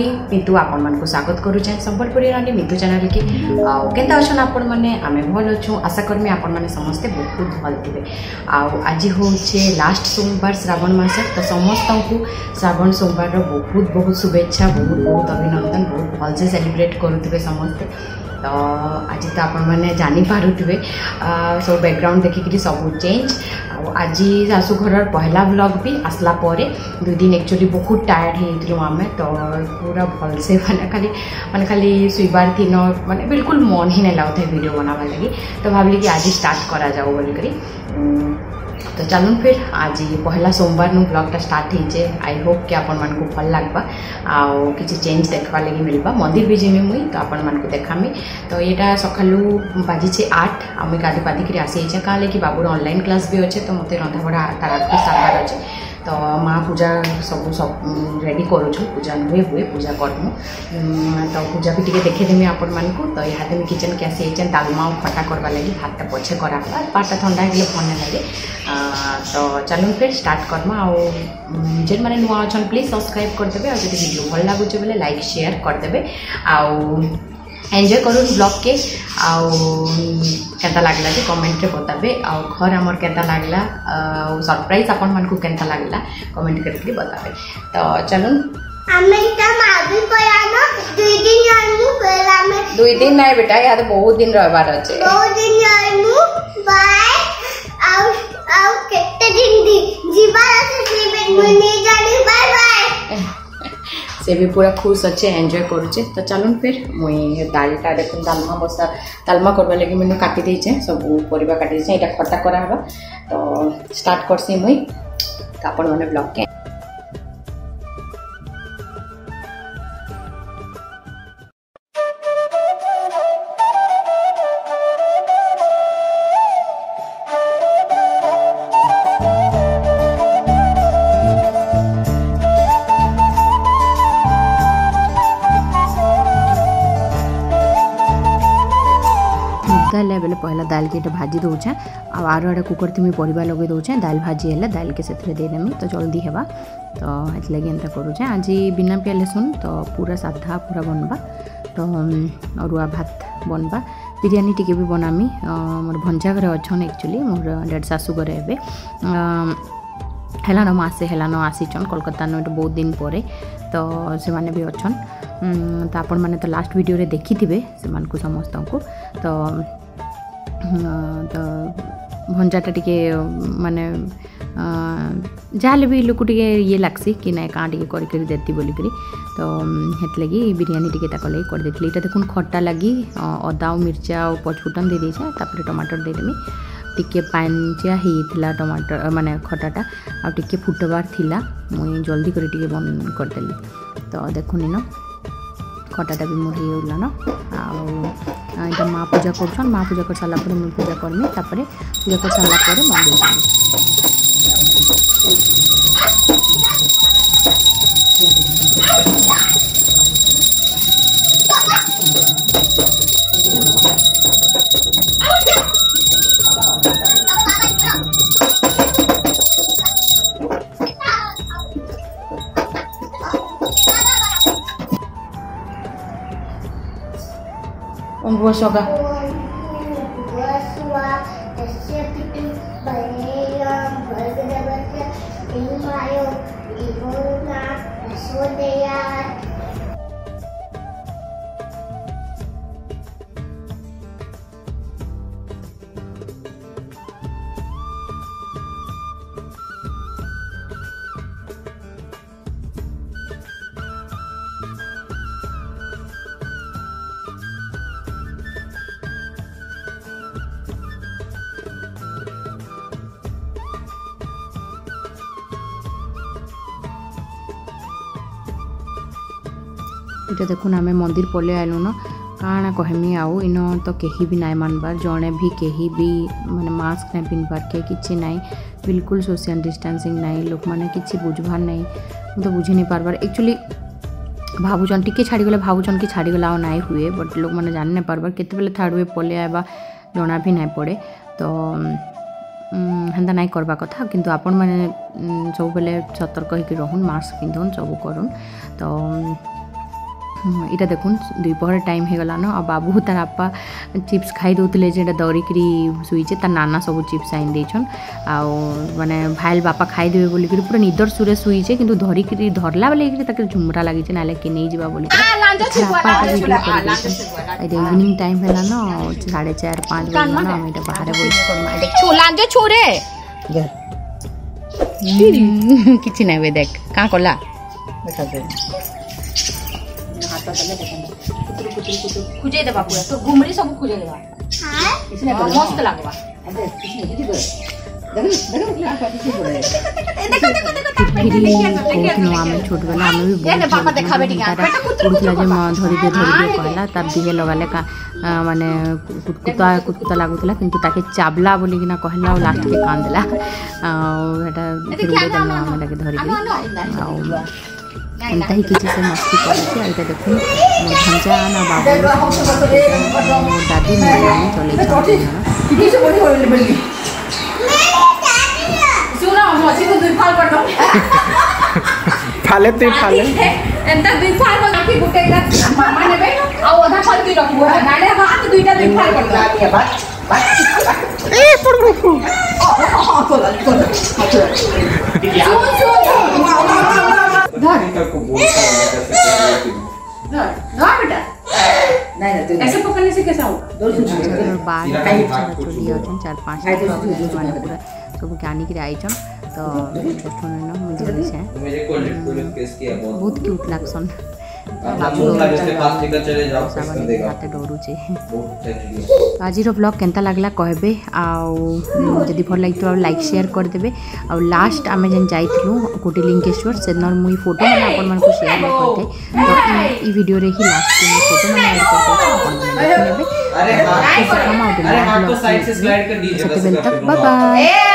मुई मितु आपण स्वागत करुचे संबलपुरी रानी मितु चैनल के केंता अच्छा आपण मैंने आमे भल अच्छू आशा करमी आपण मैंने समस्ते बहुत भल थे। आज हूँ लास्ट सोमवार श्रावण मास तो समस्त को श्रावण सोमवार बहुत बहुत शुभेच्छा बहुत बहुत अभिनंदन बहुत भल से सेलिब्रेट करुवे समस्ते। तो आज तो आपने जानिपे सब बैकग्राउंड देखिकी सब चेंज आज सासूघर पहला ब्लॉग भी आसला दुई दिन एक्चुअली बहुत टायर्ड होइतिलु आमे तो पूरा भल से माने खाली सुइबार दिन माने बिल्कुल मन ही नहीं लागे वीडियो बनावा लगी तो भाविली कि आज स्टार्ट करा जाओ बोल करी। तो चलून फिर आज पहला सोमवार नु ब्लॉग टा स्टार्ट होइजे। आई होप कि आपन मानकु भल लागबा आउ किछि चेंज देखबा लगी मिलबा। मंदिर भी जिमी मुई तो आपन मानकु देखामी। तो एटा सकालू बाजिचे 8 आमी गादी पादिकरी आसी आइछा काले कि बाबूर ऑनलाइन क्लास भी अच्छे तो मते रंधाबड़ा ताराक सारबार अच्छे तो माँ पूजा सब रेडी करूँ पूजा नुहे हुए पूजा करमु तो पूजा भी टी देखेदेमी आपण मानू। तो यहाँ मैं किचन के आसी आइछन डालमा खटा करवा लगी भातटा पछे करा भातटा ठंडा हेले भल लगे। तो चलूँ फिर स्टार्ट करमा आज मैंने नुआ अच्छा प्लीज सब्सक्राइब करदे आज भिडियो भल लगुचे बोले लाइक शेयर करदे आ एंजॉय करूँ ब्लॉग के आउ केंता लगला जे कमेंट रे बताबे आउ घर आमर केंता लगला सरप्राइज आपन मन को केंता लगला कमेंट करके बताबे। तो चलो हमें ता माबी पयानो 2 दिन आइमु फेला में 2 दिन नहीं बेटा या तो बहुत दिन रहबार अछि 2 दिन आइमु बाय आउ आउ केते दिन दी जीवार अछि से मैं नहीं जानी बाय बाय से भी पूरा खुश अच्छे एंजॉय करुचे। तो चलून फिर मुई दालटा देख डालमा बसा डालमा करवा लगी मैंने काटी देचे सब परिवा काटी देचे एटा खटा करा हबा। तो स्टार्ट करसी मुई तो आपन माने ब्लॉग के बेले पहला दाल के भाजी दौचे आर कुकर थी पर लगे दौचे दाल भाजी है दाल के से देदेमी तो जल्दी है तो लगे एंता करूचे आज बिना पिया लसुन तो पूरा साधा पूरा बनवा। तो अरुआ भात बनवा बिरयानी टिके भी बनामी मोर भंजा घर अच्छन एक्चुअली मोर डेढ़ सासू घर एवं हेलान मासे हेलान आसीचन कलकत्ता न बहुत दिन पर तो से माने भी अच्छन तो आपण मैंने तो लास्ट वीडियो रे देखी थे से मानकु समस्त को तो भंजाटा टी माने जहाँ भी लोक टे ये लग्सी कि ना क्या टे करती बोलिकी तो लगी बिरयानी टी लगे करदे ये देखो खट्टा लगी अदा मिर्चा और पचफुटन दे देचे तापर टमाटर देदेमी टिके पांचिया होता टमाटर माने खटाटा आ टे फुटबार थिला मुई जल्दी कर बंद करदेली। तो देखुनि ना खटाटा भी मोर होलान आटा माँ पूजा कर माँ पूजा कर सारा मुझे पूजा करमी तापर पूजा कर सारापर मंदिर बस होगा ये देखुन आम मंदिर पलि आइलुन काणा कहमी आउ इन तो कहीं भी ना मानबार जड़े भी कहीं भी माने मास्क ना पिंधबार के किसी ना बिल्कुल सोशल डिस्टेंसिंग ना लोक मैंने किसी बुझबार ना तो बुझे नहीं पार्बार एक्चुअली भावुन टी छाड़गले भावुन कि छाड़गला आउ ना हुए बट लोक मैंने जान ना पार्बार केत थार्ड वे पलि आवा जना भी ना पड़े तो हेन्ता ना करवा कथा किंतु आपण मैंने सब बेले सतर्क होकर रहुन मास्क पिंधन सब कर। तो इटा देखुन दुपहर टाइम हो गलान आ बाबू तार आपा चिप्स खाई दौले जो दौरिकी शुईचे तार नाना सब चिप्स आईन देन आने भाइल बापा खाईदे बोल पूरा निदर सुरे शुईचे कि धरिक धरला बोल झुमरा लगे ना कि नहीं जावा इवनिंग टाइम है साढ़े चार पाँच बजे बाहर बैठे किसी ना वे देख कहाँ कोला खुजे दबा पूरा तो घुमरी सब खुजे दबा हां इसने मस्त लागबा अबे किसी दीदी को देखो देखो देखो तक पे देखिया तो देखिया तो हमें छोट वाला हमें भी देख पापा देखाबे टिका बेटा कुतुर कुतुर जे मां धरी दे कहला तब दिहे लगाले का माने कुटकुटा कुटकुटा लागुतला किंतु ताके चाबला बोली कि ना कहला लास्ट के कान देला आ बेटा हमें लगे धरी एंता ही किसी से मस्ती करके आइटा देखो भंजा ना बाबू दादी मेरे चले किसी से बोली होले बल्कि सुना मोची को दुई फाल पड़ो फाले ते फाले एंता दुई फाल बाकी गुटे का मामा ने बे आ आधा फाल की रखबो नाले हाथ दुईटा दुई फाल पड़ जाए बात बात ए पड़ गो ओ तो धर इधर को बोलता है धर ना बेटा नहीं ऐसे पकड़ने से कैसा हो दो सुन बात छोड़ी और 4-5 सब ज्ञानी के आईचन तो मुझे केस किया बहुत क्यूट लक्षण आज ब्लॉग केनता लगला कहबे आदि भल लगे लाइक शेयर करदे आ लास्ट आम जेन जाइलु गोटे लिंकेश्वर से मुई फोटो मैंने आपको शेयर करते तो भिडियो ही लास्ट फोटो मैंने एड करते तक बाय बाय।